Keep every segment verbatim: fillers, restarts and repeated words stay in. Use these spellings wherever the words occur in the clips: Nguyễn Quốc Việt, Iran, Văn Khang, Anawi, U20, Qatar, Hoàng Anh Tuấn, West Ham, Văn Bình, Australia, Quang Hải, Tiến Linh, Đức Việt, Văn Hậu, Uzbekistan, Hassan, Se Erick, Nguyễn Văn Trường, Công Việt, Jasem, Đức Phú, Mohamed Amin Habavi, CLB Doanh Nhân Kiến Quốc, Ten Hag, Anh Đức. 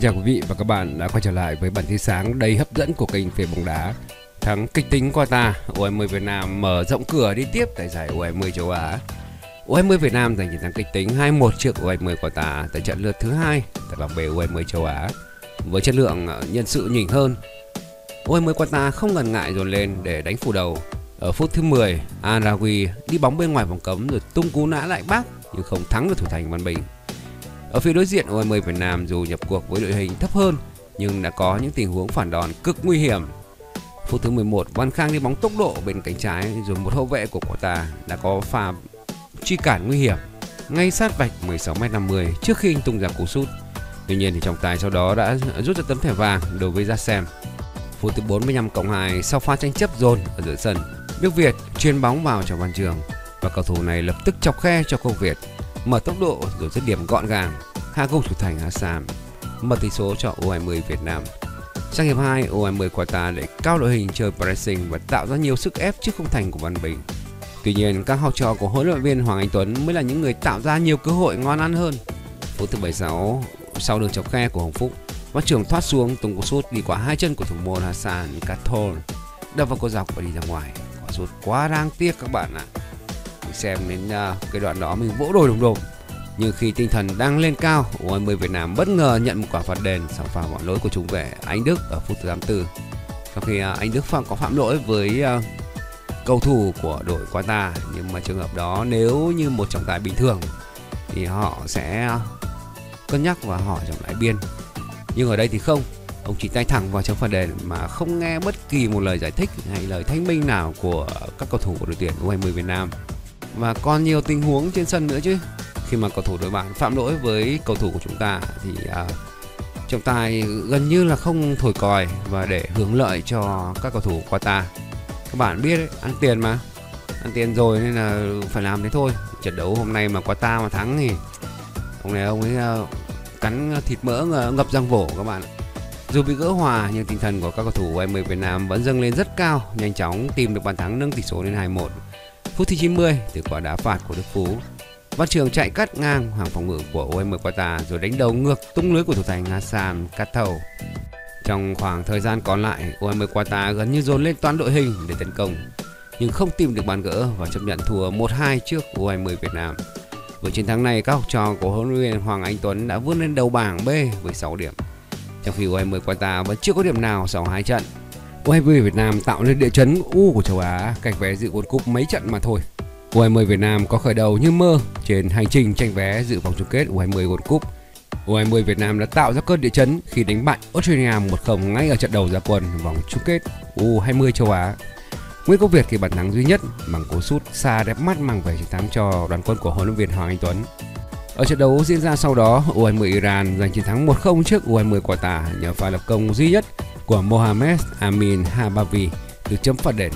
Xin chào quý vị và các bạn đã quay trở lại với bản tin sáng đầy hấp dẫn của kênh Về Bóng Đá. Thắng kịch tính Qatar, U hai mươi Việt Nam mở rộng cửa đi tiếp tại giải U hai mươi châu Á. U hai mươi Việt Nam giành chiến thắng kịch tính hai một trước U hai mươi Qatar tại trận lượt thứ hai tại vòng B U hai mươi châu Á. Với chất lượng nhân sự nhỉnh hơn, U hai mươi Qatar không ngần ngại dồn lên để đánh phủ đầu. Ở phút thứ mười, Anawi đi bóng bên ngoài vòng cấm rồi tung cú nã lại bác nhưng không thắng được thủ thành Văn Bình. Ở phía đối diện, U hai mươi Việt Nam dù nhập cuộc với đội hình thấp hơn nhưng đã có những tình huống phản đòn cực nguy hiểm. Phút thứ mười một, Văn Khang đi bóng tốc độ bên cánh trái rồi một hậu vệ của Qatar đã có pha truy cản nguy hiểm ngay sát vạch mười sáu mét năm mươi trước khi anh tung ra cú sút. Tuy nhiên thì trọng tài sau đó đã rút ra tấm thẻ vàng đối với Jasem. Phút thứ bốn mươi lăm cộng hai, sau pha tranh chấp dồn ở giữa sân, Đức Việt chuyền bóng vào cho Văn Trường và cầu thủ này lập tức chọc khe cho Công Việt, mở tốc độ rồi dứt điểm gọn gàng, hạ gục thủ thành Hassan, mở tỷ số cho U hai mươi Việt Nam. Sang hiệp hai, U hai mươi Qatar lại cao đội hình chơi pressing và tạo ra nhiều sức ép trước khung thành của Văn Bình. Tuy nhiên, các học trò của huấn luyện viên Hoàng Anh Tuấn mới là những người tạo ra nhiều cơ hội ngon ăn hơn. Phút thứ bảy mươi sáu, sau đường chọc khe của Hồng Phúc, Văn Trường thoát xuống tung cú sút đi qua hai chân của thủ môn Hassan Kathol, đập vào cột dọc và đi ra ngoài. Quả sút quá đáng tiếc các bạn ạ. À. Mình xem đến uh, cái đoạn đó mình vỗ đồi đùng đùng. Nhưng khi tinh thần đang lên cao, U hai mươi Việt Nam bất ngờ nhận một quả phạt đền sau pha bỏ lỗi của trung vệ Anh Đức ở phút thứ tám mươi tư. Sau khi uh, Anh Đức phạm có phạm lỗi với uh, cầu thủ của đội Qatar, nhưng mà trường hợp đó nếu như một trọng tài bình thường thì họ sẽ uh, cân nhắc và hỏi trọng tài biên. Nhưng ở đây thì không, ông chỉ tay thẳng vào trong phạt đền mà không nghe bất kỳ một lời giải thích hay lời thanh minh nào của các cầu thủ của đội tuyển U hai mươi Việt Nam. Và còn nhiều tình huống trên sân nữa chứ. Khi mà cầu thủ đội bạn phạm lỗi với cầu thủ của chúng ta thì uh, trọng tài gần như là không thổi còi và để hưởng lợi cho các cầu thủ Qatar. Các bạn biết đấy, ăn tiền mà. Ăn tiền rồi nên là phải làm thế thôi. Trận đấu hôm nay mà Qatar mà thắng thì ông này ông ấy uh, cắn thịt mỡ ngập răng vổ các bạn. Dù bị gỡ hòa nhưng tinh thần của các cầu thủ U hai mươi Việt Nam vẫn dâng lên rất cao, nhanh chóng tìm được bàn thắng nâng tỷ số lên hai một. Phút thứ chín mươi, từ quả đá phạt của Đức Phú, Văn Trường chạy cắt ngang hàng phòng ngự của U hai mươi Qatar rồi đánh đầu ngược tung lưới của thủ thành Hassan Kathol. Trong khoảng thời gian còn lại, U hai mươi Qatar gần như dồn lên toàn đội hình để tấn công nhưng không tìm được bàn gỡ và chấp nhận thua một hai trước U hai mươi Việt Nam. Với chiến thắng này, các học trò của huấn luyện viên Hoàng Anh Tuấn đã vươn lên đầu bảng B với sáu điểm. Trong khi U hai mươi Qatar vẫn chưa có điểm nào sau hai trận, U hai mươi Việt Nam tạo nên địa chấn U của châu Á, cạnh vé dự World Cup mấy trận mà thôi. U hai mươi Việt Nam có khởi đầu như mơ trên hành trình tranh vé dự vòng chung kết U hai mươi World Cup. U hai mươi Việt Nam đã tạo ra cơn địa chấn khi đánh bại Australia một không ngay ở trận đầu ra quân vòng chung kết U hai mươi châu Á. Nguyễn Quốc Việt ghi bàn thắng duy nhất bằng cú sút xa đẹp mắt mang về chiến thắng cho đoàn quân của huấn luyện viên Hoàng Anh Tuấn. Ở trận đấu diễn ra sau đó, U hai mươi Iran giành chiến thắng một không trước U hai mươi Qatar nhờ pha lập công duy nhất của Mohamed Amin Habavi từ chấm phạt đền.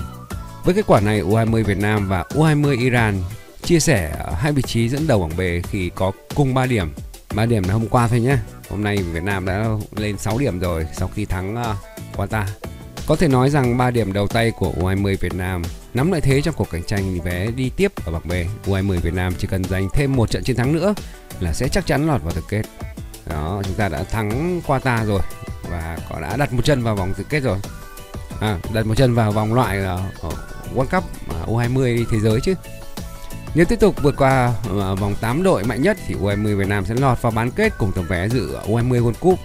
Với kết quả này, U hai mươi Việt Nam và U hai mươi Iran chia sẻ hai vị trí dẫn đầu bảng B khi có cùng ba điểm. ba điểm là hôm qua thôi nhé. Hôm nay Việt Nam đã lên sáu điểm rồi sau khi thắng uh, Qatar. Có thể nói rằng ba điểm đầu tay của U hai mươi Việt Nam nắm lợi thế trong cuộc cạnh tranh vé đi tiếp ở bảng B. U hai mươi Việt Nam chỉ cần giành thêm một trận chiến thắng nữa là sẽ chắc chắn lọt vào tứ kết. Đó, chúng ta đã thắng Qatar rồi và có đã đặt một chân vào vòng tứ kết rồi. À, đặt một chân vào vòng loại uh, World Cup uh, U hai mươi thế giới chứ. Nếu tiếp tục vượt qua uh, vòng tám đội mạnh nhất thì U hai mươi Việt Nam sẽ lọt vào bán kết cùng tấm vé dự U hai mươi World Cup.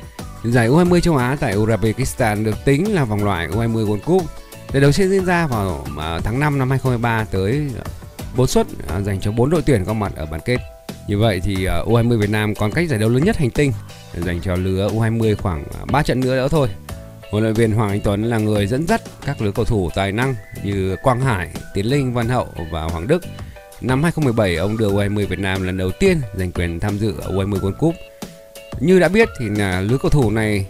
Giải U hai mươi châu Á tại Uzbekistan được tính là vòng loại U hai mươi World Cup. Giải đấu sẽ diễn ra vào tháng năm năm hai không hai ba tới, bốn suất dành cho bốn đội tuyển góp mặt ở bán kết. Như vậy thì U hai mươi Việt Nam còn cách giải đấu lớn nhất hành tinh dành cho lứa U hai mươi khoảng ba trận nữa nữa thôi. Huấn luyện viên Hoàng Anh Tuấn là người dẫn dắt các lứa cầu thủ tài năng như Quang Hải, Tiến Linh, Văn Hậu và Hoàng Đức. Năm hai không một bảy, ông đưa U hai mươi Việt Nam lần đầu tiên giành quyền tham dự U hai mươi World Cup. Như đã biết thì là lứa cầu thủ này,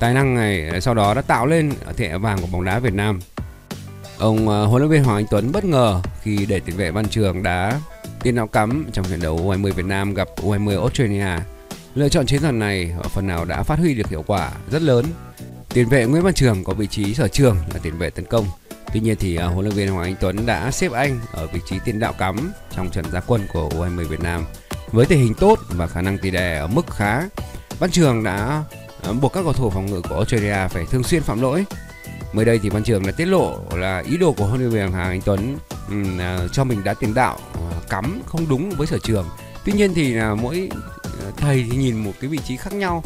tài năng này sau đó đã tạo lên thẻ vàng của bóng đá Việt Nam. Ông huấn luyện viên Hoàng Anh Tuấn bất ngờ khi để tiền vệ Văn Trường đá tiền đạo cắm trong trận đấu U hai mươi Việt Nam gặp U hai mươi Australia. Lựa chọn chiến thuật này phần nào đã phát huy được hiệu quả rất lớn. Tiền vệ Nguyễn Văn Trường có vị trí sở trường là tiền vệ tấn công. Tuy nhiên thì huấn luyện viên Hoàng Anh Tuấn đã xếp anh ở vị trí tiền đạo cắm trong trận ra quân của U hai mươi Việt Nam. Với thể hình tốt và khả năng tỉ đè ở mức khá, Văn Trường đã buộc các cầu thủ phòng ngự của Australia phải thường xuyên phạm lỗi. Mới đây thì Văn Trường đã tiết lộ là ý đồ của huấn luyện viên Hoàng Anh Tuấn um, cho mình đã tiền đạo uh, cắm không đúng với sở trường. Tuy nhiên thì là uh, mỗi uh, thầy thì nhìn một cái vị trí khác nhau,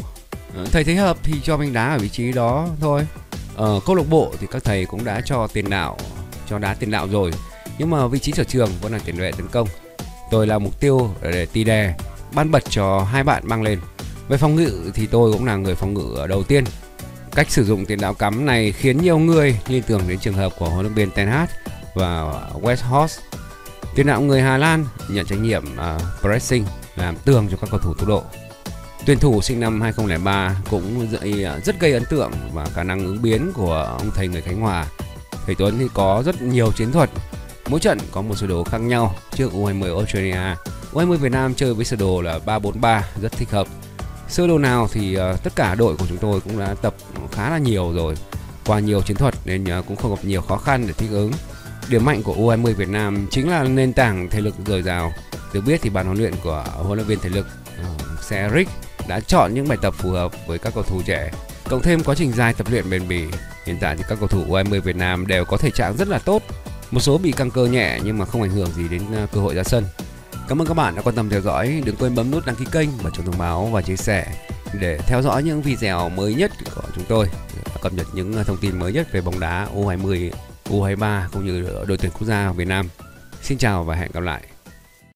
uh, thầy thấy hợp thì cho mình đá ở vị trí đó thôi. Ở uh, câu lạc bộ thì các thầy cũng đã cho tiền đạo cho đá tiền đạo rồi, nhưng mà vị trí sở trường vẫn là tiền vệ tấn công. Tôi là mục tiêu để tì đè, ban bật cho hai bạn mang lên. Về phòng ngự thì tôi cũng là người phòng ngự ở đầu tiên. Cách sử dụng tiền đạo cắm này khiến nhiều người liên tưởng đến trường hợp của huấn luyện viên Ten Hag và West Ham. Tiền đạo người Hà Lan nhận trách nhiệm uh, pressing, làm tường cho các cầu thủ tốc độ. Tuyển thủ sinh năm hai không không ba cũng rất gây ấn tượng và khả năng ứng biến của ông thầy người Khánh Hòa. Thầy Tuấn thì có rất nhiều chiến thuật, mỗi trận có một sơ đồ khác nhau. Trước U hai mươi Australia, U hai mươi Việt Nam chơi với sơ đồ là ba bốn ba rất thích hợp. Sơ đồ nào thì uh, tất cả đội của chúng tôi cũng đã tập khá là nhiều rồi, qua nhiều chiến thuật nên uh, cũng không gặp nhiều khó khăn để thích ứng. Điểm mạnh của U hai mươi Việt Nam chính là nền tảng thể lực dồi dào. Được biết thì ban huấn luyện của huấn luyện viên thể lực uh, Se Erick đã chọn những bài tập phù hợp với các cầu thủ trẻ, cộng thêm quá trình dài tập luyện bền bỉ. Hiện tại thì các cầu thủ U hai mươi Việt Nam đều có thể trạng rất là tốt, một số bị căng cơ nhẹ nhưng mà không ảnh hưởng gì đến uh, cơ hội ra sân. Cảm ơn các bạn đã quan tâm theo dõi, đừng quên bấm nút đăng ký kênh và chuông thông báo và chia sẻ để theo dõi những video mới nhất của chúng tôi, cập nhật những thông tin mới nhất về bóng đá U hai mươi, U hai ba cũng như đội tuyển quốc gia Việt Nam. Xin chào và hẹn gặp lại.